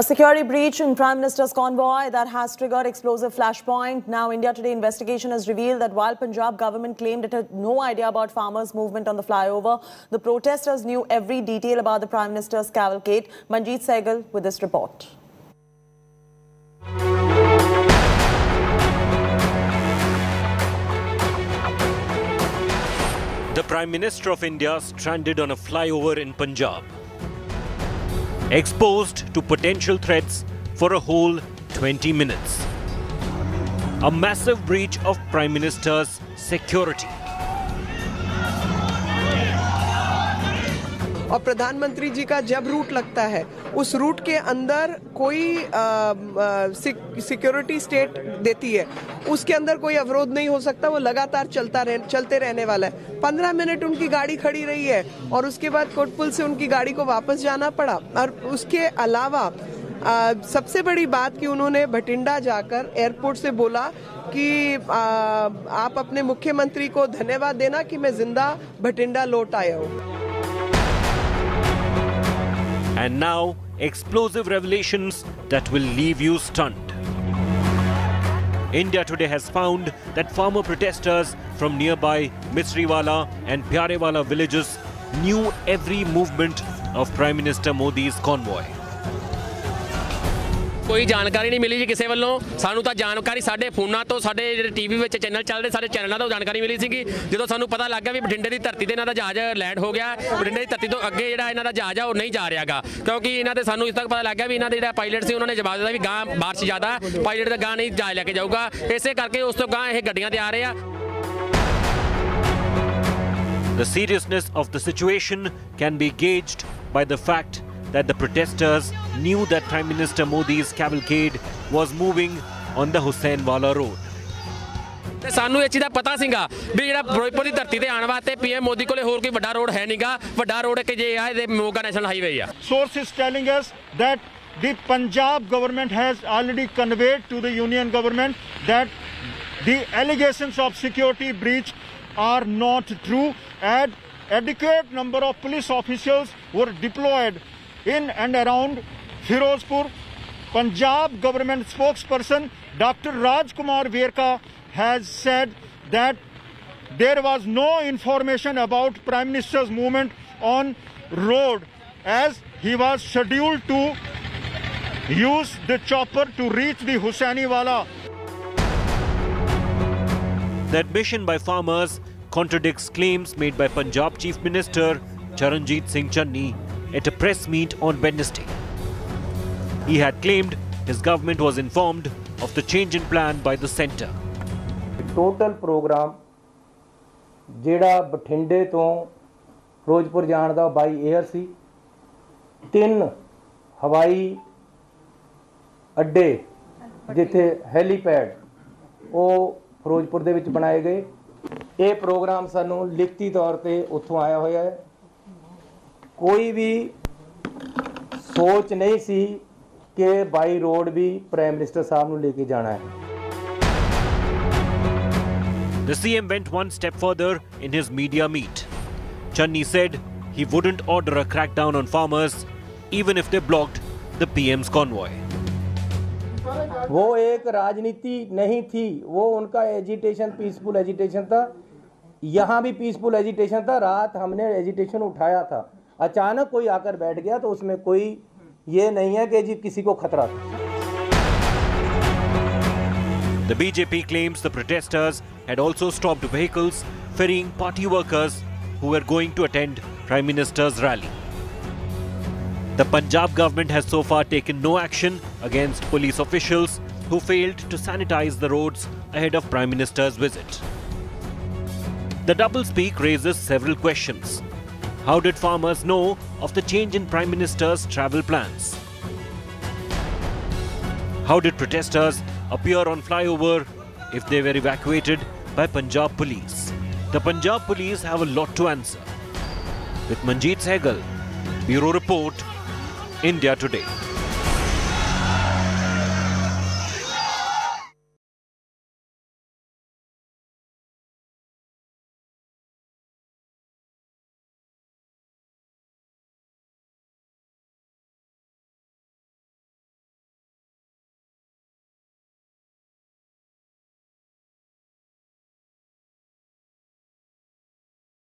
A security breach in Prime Minister's convoy that has triggered explosive flashpoint. Now, India Today investigation has revealed that while Punjab government claimed it had no idea about farmers' movement on the flyover, the protesters knew every detail about the Prime Minister's cavalcade. Manjeet Sehgal with this report. The Prime Minister of India stranded on a flyover in Punjab, exposed to potential threats for a whole 20 minutes. A massive breach of Prime Minister's security. और प्रधानमंत्री जी का जब root लगता है उस root के अंदर कोई सिक्योरिटी स्टेट देती है उसके अंदर कोई अवरोध नहीं हो सकता वो लगातार चलते रहने वाला है 15 मिनट उनकी गाड़ी खड़ी रही है और उसके बाद कोटपुल से उनकी गाड़ी को वापस जाना पड़ा और उसके अलावा सबसे बड़ी बात कि उन्होंने भटिंडा जाकर एयरपोर्ट से बोला कि आप अपने मुख्यमंत्री को धन्यवाद देना कि मैं जिंदा भटिंडा लौट आया हूँ And now, explosive revelations that will leave you stunned. India Today has found that farmer protesters from nearby Misriwala and Pyarewala villages knew every movement of Prime Minister Modi's convoy. कोई जानकारी नहीं मिली जी किसी वालों सानू तो जानकारी साढ़े फोना तो साढ़े टीवी में चैनल चल रहे सारे चैनलों तो जानकारी मिली सी कि जो सानू पता लग गया भी बठिंडे की धरती से इन्होंने जहाज़ लैंड हो गया बठिंडे की धरती तो अगे जो इन्होंने जहाज़ है वो नहीं जा रहा गा क्योंकि इन्होंने सानू इस तक पता लग गया भी इन्होंने जो पायलट से उन्होंने जवाब दिया भी गांह बारिश ज़्यादा पायलट का गांह नहीं जहाज़ लैके जाऊगा इसे करके उस तो गांह ये गड्डियाँ आ रही हैं The seriousness of the situation can be gauged by the fact that the protesters knew that Prime Minister Modi's cavalcade was moving on the Hussainiwala road. ਸਾਨੂੰ ਇਹ ਚੀਜ਼ ਦਾ ਪਤਾ ਸੀਗਾ ਵੀ ਜਿਹੜਾ ਫਿਰੋਜ਼ਪੁਰ ਦੀ ਧਰਤੀ ਤੇ ਆਉਣ ਵਾਸਤੇ ਪੀਐਮ ਮੋਦੀ ਕੋਲੇ ਹੋਰ ਕੋਈ ਵੱਡਾ ਰੋਡ ਹੈ ਨਹੀਂਗਾ ਵੱਡਾ ਰੋਡ ਕਿ ਜੇ ਆ ਇਹਦੇ ਮੋਗਾ ਨੈਸ਼ਨਲ ਹਾਈਵੇ ਆ source is telling us that the Punjab government has already conveyed to the union government that the allegations of security breach are not true and adequate number of police officers were deployed in and around Ferozepur. Punjab government spokesperson Dr. Raj Kumar Verka has said that there was no information about Prime Minister's movement on road as he was scheduled to use the chopper to reach the Hussainiwala. The admission by farmers contradicts claims made by Punjab Chief Minister Charanjeet Singh Channi at a press meet on Wednesday. He had claimed his government was informed of the change in plan by the centre. The total program ਜਿਹੜਾ ਬਠਿੰਡੇ ਤੋਂ ਫਿਰੋਜ਼ਪੁਰ ਜਾਣ ਦਾ ਬਾਈ air ਸੀ ਤਿੰਨ ਹਵਾਈ ਅੱਡੇ ਜਿੱਥੇ helipad ਉਹ ਫਿਰੋਜ਼ਪੁਰ ਦੇ ਵਿੱਚ ਬਣਾਏ ਗਏ ਇਹ ਪ੍ਰੋਗਰਾਮ ਸਾਨੂੰ ਲਿਖਤੀ ਤੌਰ ਤੇ ਉੱਥੋਂ ਆਇਆ ਹੋਇਆ ਹੈ कोई भी सोच नहीं सी कि बाई रोड भी प्राइम मिनिस्टर साहब ने लेके जाना है The CM went one step further in his media meet. Channi said he wouldn't order a crackdown on farmers even if they blocked the PM's convoy. वो एक राजनीति नहीं थी वो उनका एजिटेशन पीसफुल एजिटेशन था यहाँ भी पीसफुल एजिटेशन था रात हमने एजिटेशन उठाया था अचानक कोई आकर बैठ गया तो उसमें कोई ये नहीं है कि जी किसी को खतरा The BJP claims the protesters had also stopped vehicles ferrying party workers who were going to attend Prime Minister's rally. The Punjab government has so far taken no action against police officials who failed to sanitize the roads ahead of Prime Minister's visit. The doublespeak raises several questions. How did farmers know of the change in Prime Minister's travel plans? How did protesters appear on flyover if they were evacuated by Punjab Police? The Punjab Police have a lot to answer. With Manjeet Sehgal, Bureau Report, India Today.